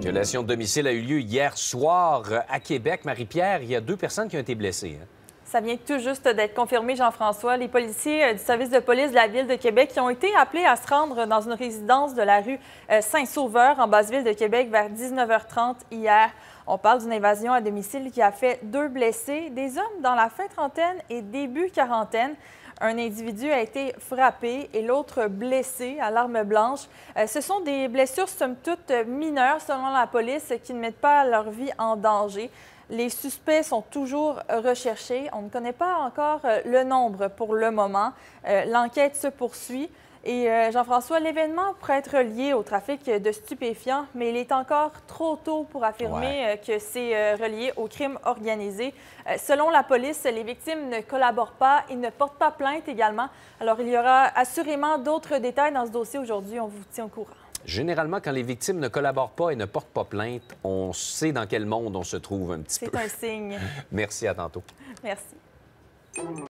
Violation de domicile a eu lieu hier soir à Québec. Marie-Pierre, il y a 2 personnes qui ont été blessées. Hein? Ça vient tout juste d'être confirmé, Jean-François. Les policiers du service de police de la Ville de Québec qui ont été appelés à se rendre dans une résidence de la rue Saint-Sauveur, en Basse-Ville de Québec, vers 19h30 hier. On parle d'une invasion à domicile qui a fait 2 blessés, des hommes dans la fin trentaine et début quarantaine. Un individu a été frappé et l'autre blessé à l'arme blanche. Ce sont des blessures somme toute mineures selon la police qui ne mettent pas leur vie en danger. Les suspects sont toujours recherchés. On ne connaît pas encore le nombre pour le moment. L'enquête se poursuit. Et Jean-François, l'événement pourrait être lié au trafic de stupéfiants, mais il est encore trop tôt pour affirmer que c'est relié au crime organisé. Selon la police, les victimes ne collaborent pas et ne portent pas plainte également. Alors, il y aura assurément d'autres détails dans ce dossier aujourd'hui. On vous tient au courant. Généralement, quand les victimes ne collaborent pas et ne portent pas plainte, on sait dans quel monde on se trouve un petit peu. C'est un signe. Merci, à tantôt. Merci.